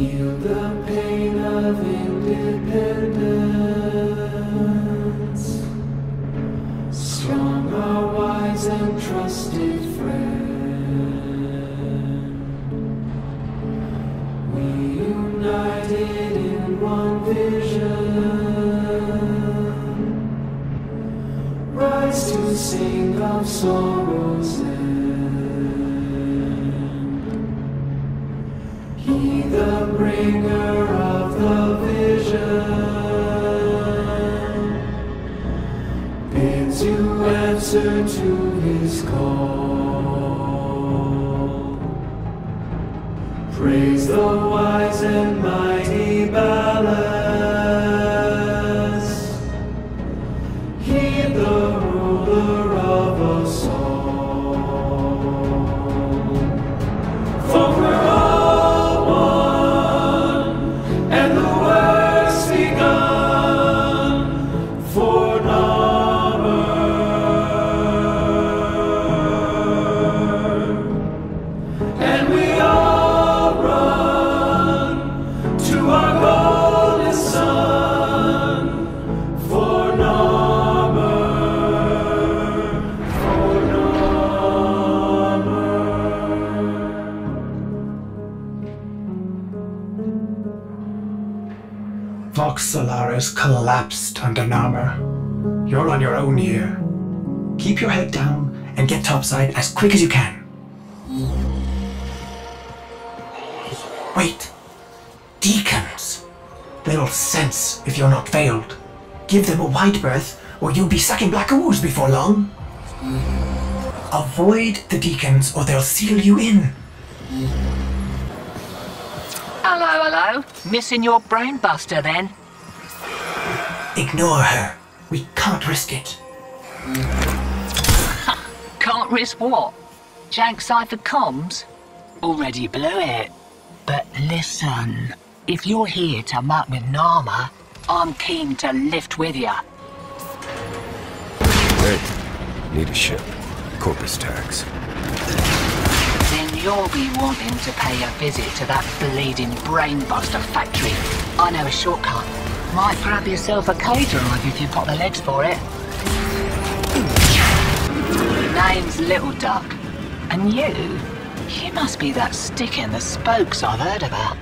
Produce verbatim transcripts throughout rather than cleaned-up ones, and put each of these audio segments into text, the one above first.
Heal the pain of independence. Strong, a wise and trusted friend. We united in one vision. Rise to sing of sorrows and the bringer of the vision bids you answer to his call. Praise the wise and mighty Balaam. Heed the ruler of us all. For we're all Solaris collapsed under Narmer. You're on your own here. Keep your head down and get topside as quick as you can. Wait. Deacons. They'll sense if you're not veiled. Give them a wide berth or you'll be sucking black ooze before long. Avoid the Deacons or they'll seal you in. Hello, hello. Missing your brain buster then. Ignore her. We can't risk it. Can't risk what? Jank cipher comms? Already blew it. But listen, if you're here to muck with Narmer, I'm keen to lift with you. Hey, need a ship. Corpus tax. Then you'll be wanting to pay a visit to that bleeding brainbuster factory. I know a shortcut. Might grab yourself a K-drive if you've got the legs for it. Name's Little Duck. And you? You must be that stick in the spokes I've heard about.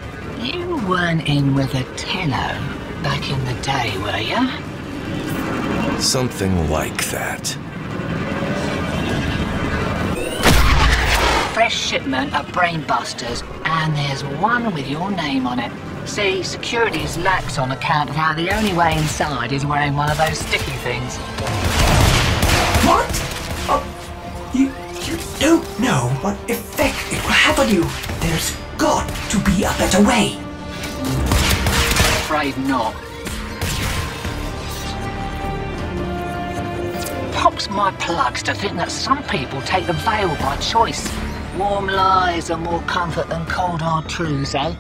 You weren't in with a Tenno back in the day, were you? Something like that. Fresh shipment of brainbusters, and there's one with your name on it. See, security's lax on account of how the only way inside is wearing one of those sticky things. What? Oh, you, you don't know what effect it will have on you. There's got to be a better way. Afraid not. Pops my plugs to think that some people take the veil by choice. Warm lies are more comfort than cold hard truths, eh?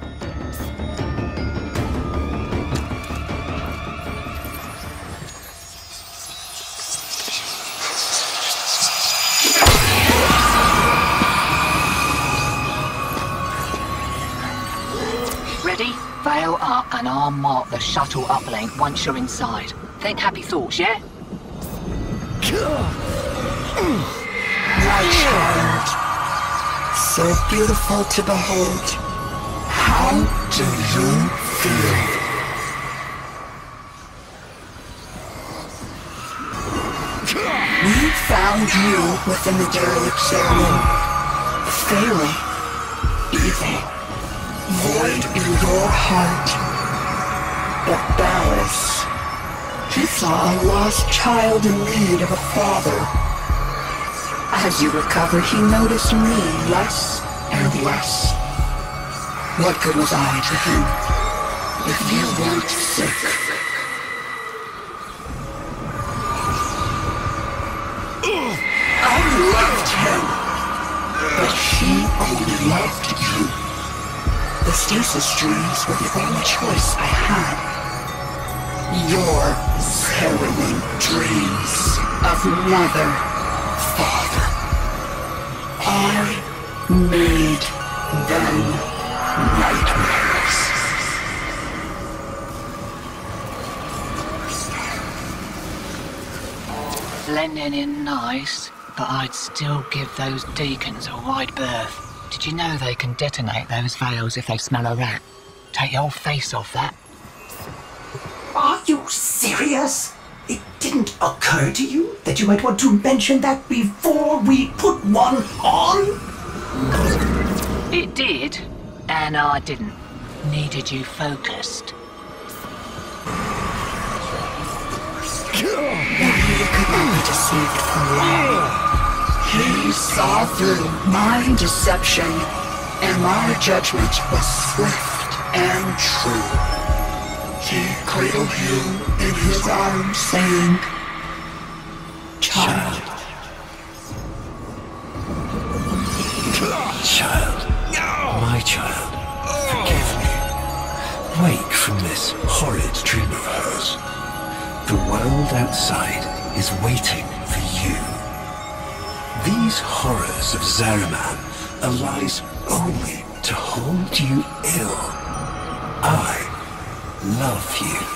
Veil up and I'll mark the shuttle uplink once you're inside. Think happy thoughts, yeah? My child, so beautiful to behold. How do you feel? We found you within the derelict ceremony. Failing, evil. Void in your heart, but Ballast, he saw a lost child in need of a father. As you recover, he noticed me less and less. What good was I to him if you weren't sick? I loved him, but she only loved you. The stasis dreams were the only choice I had. Your harrowing dreams of mother, father. I made them nightmares. sending in nice, but I'd still give those deacons a wide berth. Did you know they can detonate those veils if they smell a rat? Take your face off that. Are you serious? It didn't occur to you that you might want to mention that before we put one on? It did, and I didn't. Needed you focused. You could not be deceived for long. He saw through my deception, and my judgment was swift and true. He cradled you in his arms, saying, Child. Child. My child. Forgive me. Wake from this horrid dream of hers. The world outside is waiting for you. These horrors of Zariman are lies only to hold you ill. I love you.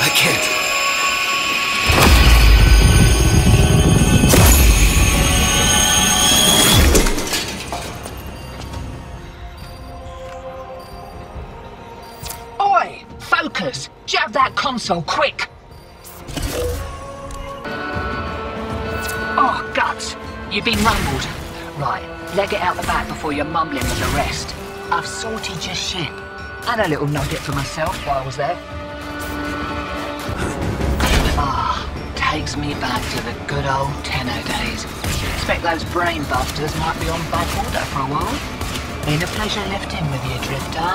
I can't. Oi! Focus! Jab that console, quick! Oh, guts! You've been rumbled. Right, leg it out the back before you're mumbling with the rest. I've sorted your shit. And a little nugget for myself while I was there. Ah, takes me back to the good old Tenno days. Expect those brain busters might be on back order for a while. Been a pleasure lifting with you, Drifter.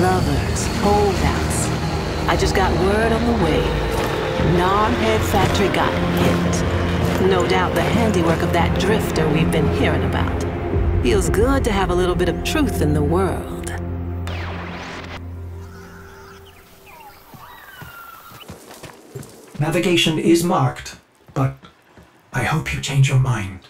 Lovers, holdouts. I just got word on the way. Narmer factory got hit. No doubt the handiwork of that drifter we've been hearing about. Feels good to have a little bit of truth in the world. Navigation is marked, but I hope you change your mind.